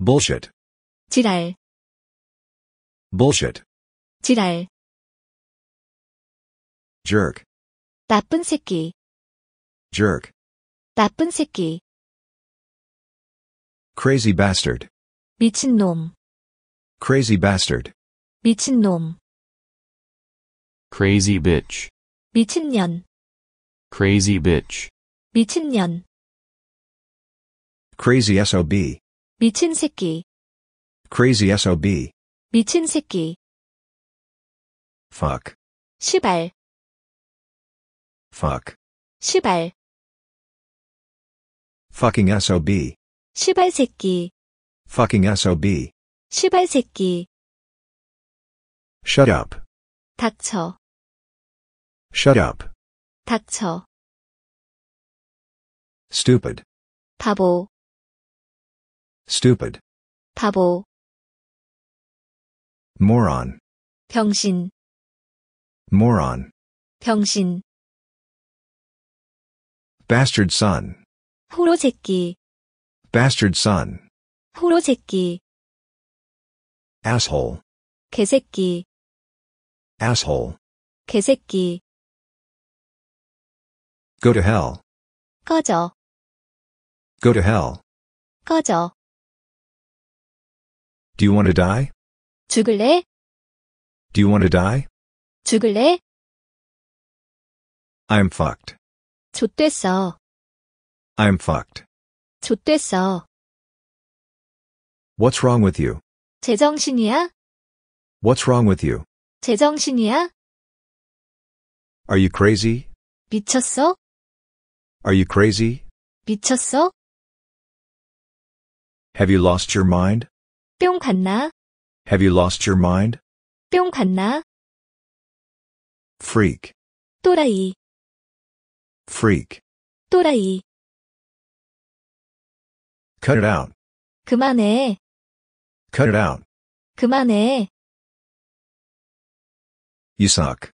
bullshit, 지랄, bullshit, 지랄, jerk, 나쁜 새끼, jerk, 나쁜 새끼, crazy bastard, 미친놈, crazy bastard, 미친놈, crazy bitch, 미친년, crazy bitch, 미친년, crazy SOB, 미친 새끼, crazy SOB, 미친 새끼, fuck, 시발, fuck, 시발, fucking SOB, 시발 새끼, fucking SOB, 시발 새끼, shut up, 닥쳐, shut up, 닥쳐, stupid, 바보, stupid, 바보, moron, 병신, moron, 병신, bastard son, 호로 새끼, bastard son, 호로 새끼, asshole, 개새끼, asshole, 개새끼, go to hell, 꺼져, go to hell, 꺼져, do you want to die? 죽을래? Do you want to die? 죽을래? I'm fucked. 좆됐어. I'm fucked. 좆됐어. What's wrong with you? 제정신이야? What's wrong with you? 제정신이야? Are you crazy? 미쳤어? Are you crazy? 미쳤어? Have you lost your mind? 뿅 갔나? Have you lost your mind? 뿅 갔나? Freak. 또라이. Freak. 또라이. Cut it out. 그만해. Cut it out. 그만해. You suck.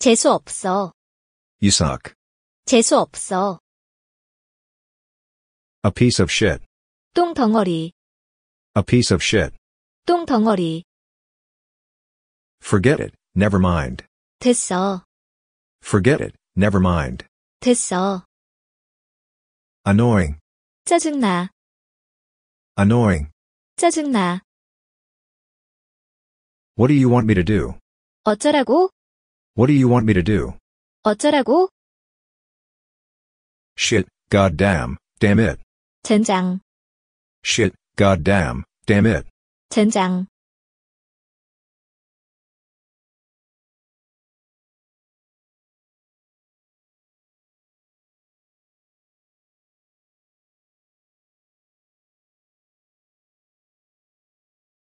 재수 없어. You suck. 재수 없어. A piece of shit. 똥덩어리. A piece of shit. 똥덩어리. Forget it, never mind. 됐어. Forget it, never mind. 됐어. Annoying. 짜증나. Annoying. 짜증나. What do you want me to do? 어쩌라고? What do you want me to do? 어쩌라고? Shit, goddamn, damn it. 젠장. Shit. God damn, damn it. 젠장.